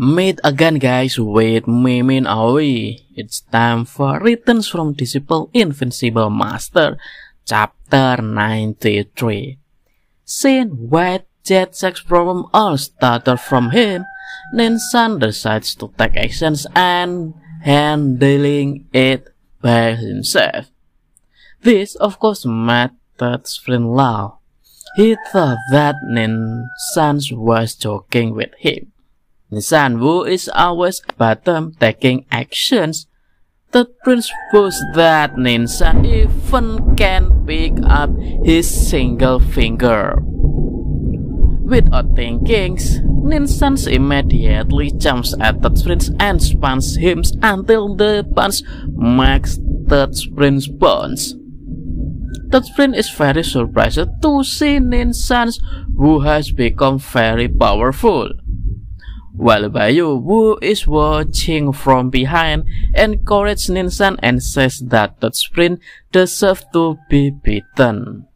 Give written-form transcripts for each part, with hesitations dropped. Meet again guys with Mimin Aoi. It's time for Returns From Disciple: Invincible Master, Chapter 93. Since White Jade Sect's problem all started from him, Ning Shan decides to take actions and handling it by himself. This of course met Totsprin law. He thought that Ning Shan was joking with him. Ning Shan Wu is always bottom taking actions. The prince boasts that Ning Shan even can pick up his single finger. Without thinking, Ning Shan immediately jumps at the prince and punches him until the punch marks the prince's bones. The prince is very surprised to see Ning Shan, who has become very powerful. While Bai Yu, who is watching from behind, encourages Ning Shan and says that Totsprin deserves to be beaten.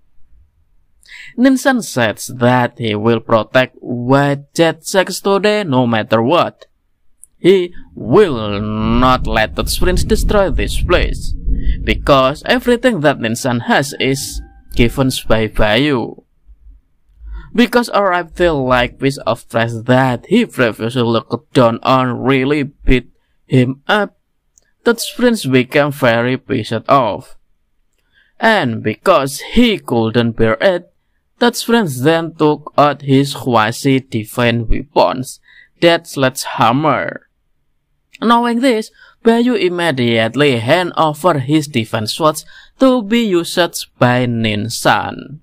Ning Shan says that he will protect White Jade Sect today no matter what. He will not let Totsprin destroy this place, because everything that Ning Shan has is given by Bai Yu. Because a reptile-like piece of flesh that he previously looked down on really beat him up, Totsprin became very pissed off. And because he couldn't bear it, Totsprin then took out his quasi-divine weapons, that sledgehammer. Knowing this, Bai Yu immediately handed over his divine swords to be used by Ning Shan.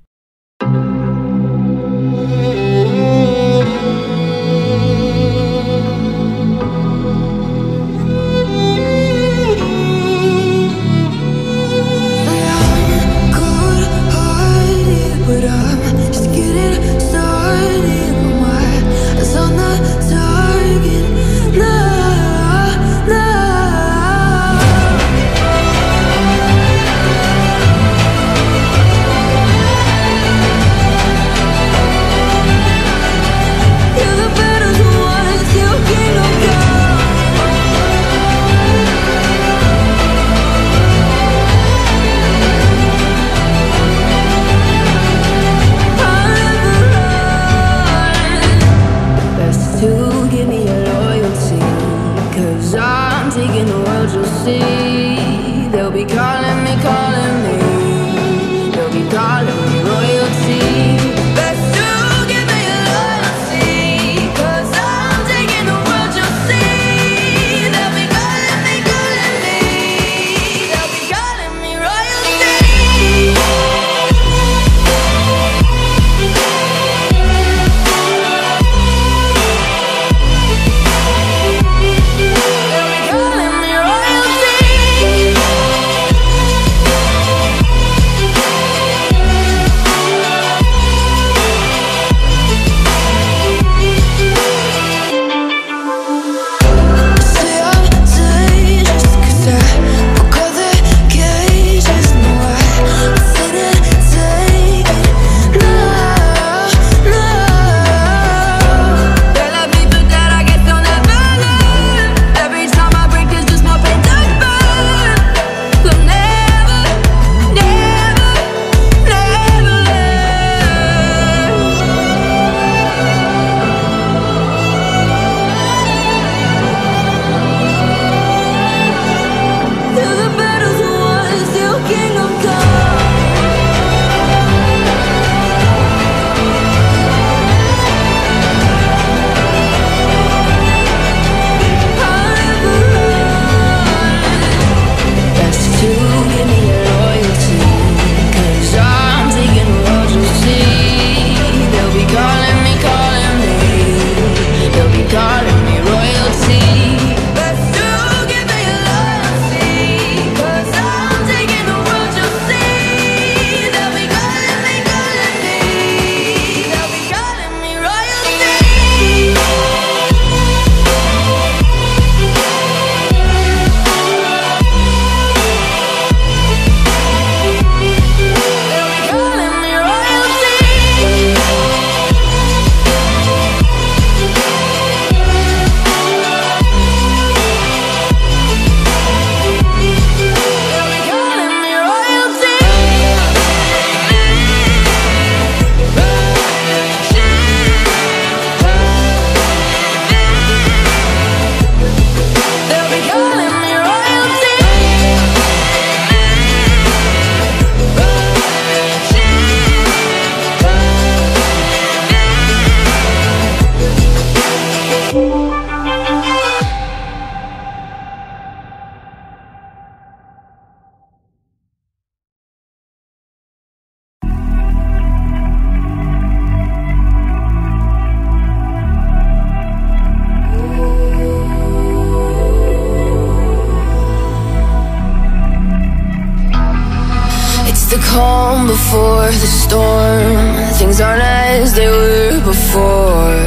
of the storm. Things aren't as they were before.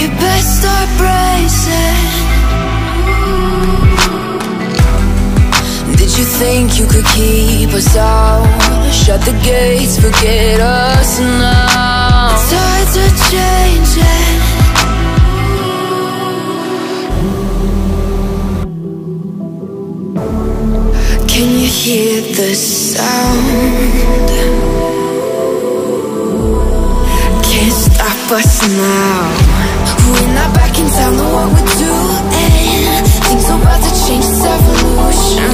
You best start bracing. Did you think you could keep us out? Shut the gates, forget us now. The tides are changing. Can you hear the sound? Can't stop us now. We're not back in town, know what we're doing. Things are about to change, it's evolution.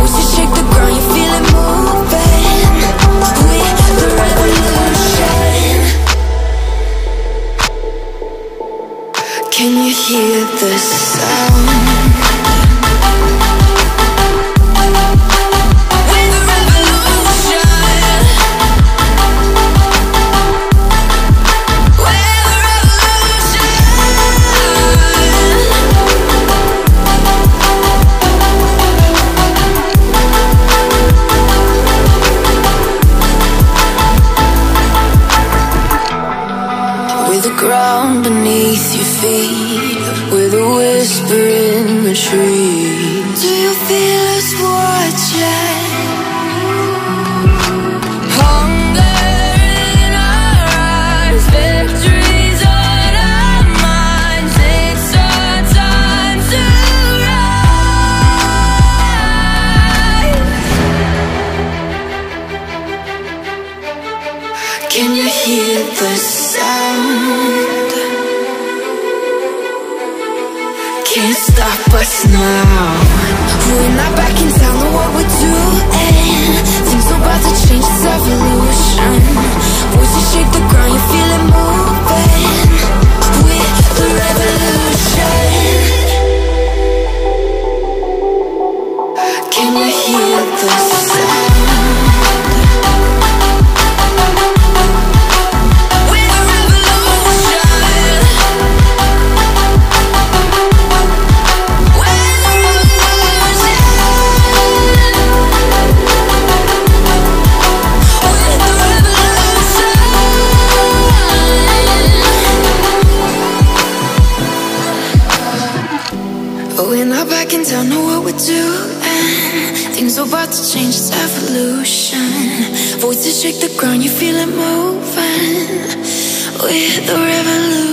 Once you shake the ground, you feel it moving. We're the revolution. Can you hear the sound? Voices shake the ground, you feel it moving. We're the revolution.